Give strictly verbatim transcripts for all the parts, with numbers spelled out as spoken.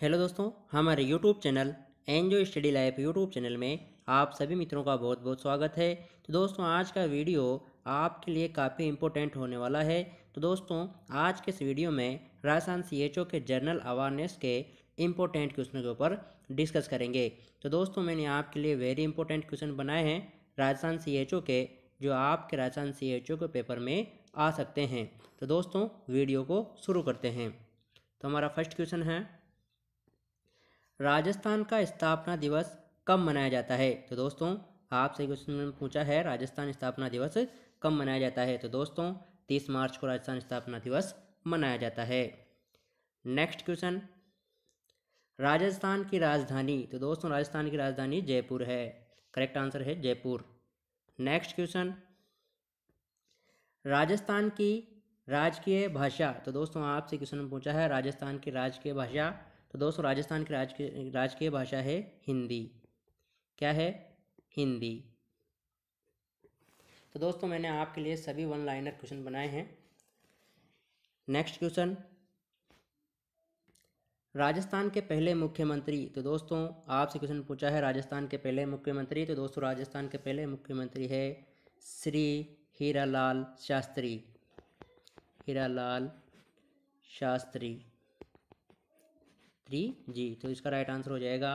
Hello दोस्तों, हमारे YouTube channel enjoy study life YouTube channel में आप सभी मित्रों का बहुत बहुत स्वागत है। तो दोस्तों आज का वीडियो आपके लिए काफ़ी इम्पोर्टेंट होने वाला है। तो दोस्तों आज के इस वीडियो में राजस्थान सीएचओ के जनरल अवेयरनेस के इम्पोर्टेंट क्वेश्चन के ऊपर डिस्कस करेंगे। तो दोस्तों मैंने आपके लिए वेरी इंपॉर्टेंट क्वेश्चन बनाए हैं राजस्थान सीएचओ के, जो आपके राजस्थान सीएचओ के पेपर में आ सकते हैं। तो दोस्तों वीडियो को शुरू करते हैं। तो हमारा फर्स्ट क्वेश्चन है, राजस्थान का स्थापना दिवस कब मनाया जाता है? तो दोस्तों आपसे क्वेश्चन में पूछा है राजस्थान स्थापना दिवस कब मनाया जाता है। तो दोस्तों तीस मार्च को राजस्थान स्थापना दिवस मनाया जाता है। नेक्स्ट क्वेश्चन, राजस्थान की राजधानी। तो दोस्तों राजस्थान की राजधानी जयपुर है, करेक्ट आंसर है जयपुर। नेक्स्ट क्वेश्चन, राजस्थान की राजकीय भाषा। तो दोस्तों आपसे क्वेश्चन में पूछा है राजस्थान की राजकीय भाषा। तो दोस्तों राजस्थान की राजकीय राजकीय भाषा है हिंदी, क्या है? हिंदी। तो दोस्तों मैंने आपके लिए सभी वन लाइनर क्वेश्चन बनाए हैं। नेक्स्ट क्वेश्चन, राजस्थान के पहले मुख्यमंत्री। तो दोस्तों आपसे क्वेश्चन पूछा है राजस्थान के पहले मुख्यमंत्री। तो दोस्तों राजस्थान के पहले मुख्यमंत्री है श्री हीरालाल शास्त्री, हीरालाल शास्त्री थ्री जी। तो इसका राइट आंसर हो जाएगा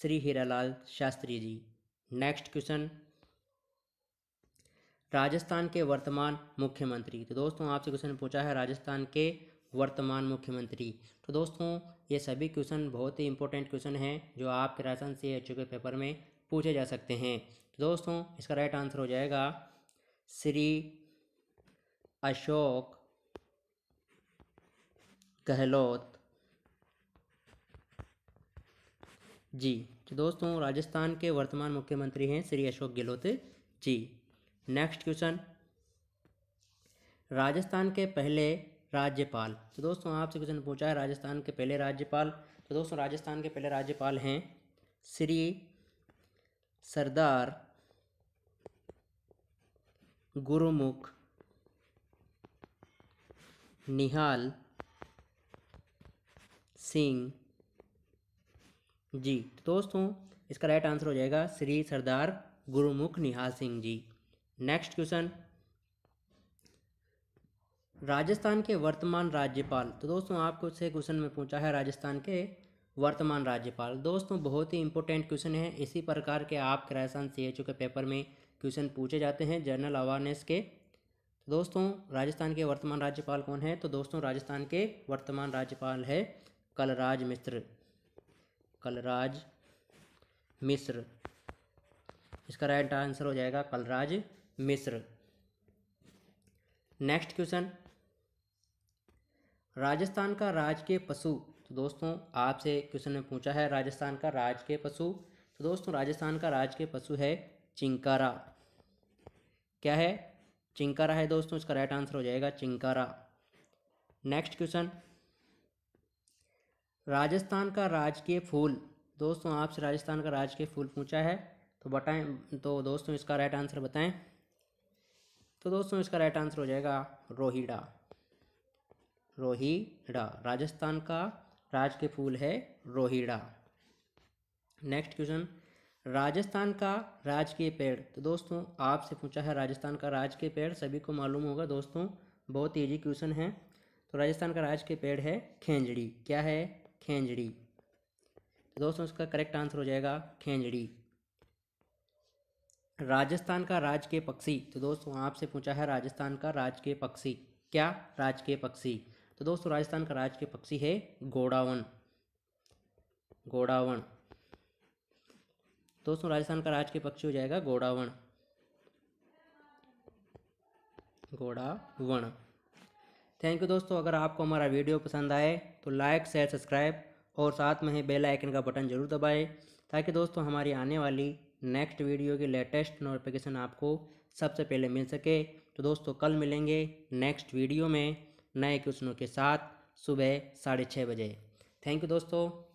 श्री हीरालाल शास्त्री जी। नेक्स्ट क्वेश्चन, राजस्थान के वर्तमान मुख्यमंत्री। तो दोस्तों आपसे क्वेश्चन पूछा है राजस्थान के वर्तमान मुख्यमंत्री। तो दोस्तों ये सभी क्वेश्चन बहुत ही इंपॉर्टेंट क्वेश्चन हैं जो आपके राजस्थान से एच के पेपर में पूछे जा सकते हैं। तो दोस्तों इसका राइट आंसर हो जाएगा श्री अशोक गहलोत जी। तो दोस्तों राजस्थान के वर्तमान मुख्यमंत्री हैं श्री अशोक गहलोत जी। नेक्स्ट क्वेश्चन, राजस्थान के पहले राज्यपाल। तो दोस्तों आपसे क्वेश्चन पूछा है राजस्थान के पहले राज्यपाल। तो दोस्तों राजस्थान के पहले राज्यपाल हैं श्री सरदार गुरुमुख निहाल सिंह जी। तो दोस्तों इसका राइट आंसर हो जाएगा श्री सरदार गुरुमुख निहाल सिंह जी। नेक्स्ट क्वेश्चन, राजस्थान के वर्तमान राज्यपाल। तो दोस्तों आपको से क्वेश्चन में पूछा है राजस्थान के वर्तमान राज्यपाल। दोस्तों बहुत ही इंपॉर्टेंट क्वेश्चन है, इसी प्रकार के आपके राजस्थान सीएचओ के पेपर में क्वेश्चन पूछे जाते हैं जनरल अवेयरनेस के। तो दोस्तों राजस्थान के वर्तमान राज्यपाल कौन है? तो दोस्तों राजस्थान के वर्तमान राज्यपाल है कलराज मिश्र, कलराज मिश्र। इसका राइट आंसर हो जाएगा कलराज मिश्र। नेक्स्ट क्वेश्चन, राजस्थान का राजकीय पशु। तो दोस्तों आपसे क्वेश्चन में पूछा है राजस्थान का राजकीय पशु। तो दोस्तों राजस्थान का राजकीय पशु है चिंकारा, क्या है? चिंकारा है दोस्तों। इसका राइट आंसर हो जाएगा चिंकारा। नेक्स्ट क्वेश्चन, राजस्थान का राजकीय फूल। दोस्तों आपसे राजस्थान का राजकीय फूल पूछा है, तो बताएं। तो दोस्तों इसका राइट आंसर बताएं। तो दोस्तों इसका राइट आंसर हो जाएगा रोहिड़ा, रोहिड़ा। राजस्थान का राजकीय फूल है रोहिड़ा। नेक्स्ट क्वेश्चन, राजस्थान का राजकीय पेड़। तो दोस्तों आपसे पूछा है राजस्थान का राजकीय पेड़। सभी को मालूम होगा दोस्तों, बहुत ईजी क्वेश्चन है। तो राजस्थान का राजकीय पेड़ है खेजड़ी, क्या है? खेजड़ी। तो दोस्तों इसका करेक्ट आंसर हो जाएगा खेजड़ी। राजस्थान का राजकीय पक्षी। तो दोस्तों आपसे पूछा है राजस्थान का राजकीय पक्षी, क्या? राजकीय पक्षी। तो दोस्तों राजस्थान का राजकीय पक्षी है गोडावन, गोडावन। दोस्तों राजस्थान का राजकीय पक्षी हो जाएगा गोडावन, गोडावन। थैंक यू दोस्तों। अगर आपको हमारा वीडियो पसंद आए तो लाइक शेयर सब्सक्राइब और साथ में ही बेल आइकन का बटन जरूर दबाएं, ताकि दोस्तों हमारी आने वाली नेक्स्ट वीडियो की लेटेस्ट नोटिफिकेशन आपको सबसे पहले मिल सके। तो दोस्तों कल मिलेंगे नेक्स्ट वीडियो में नए क्वेश्चनों के साथ सुबह साढ़े छः बजे। थैंक यू दोस्तों।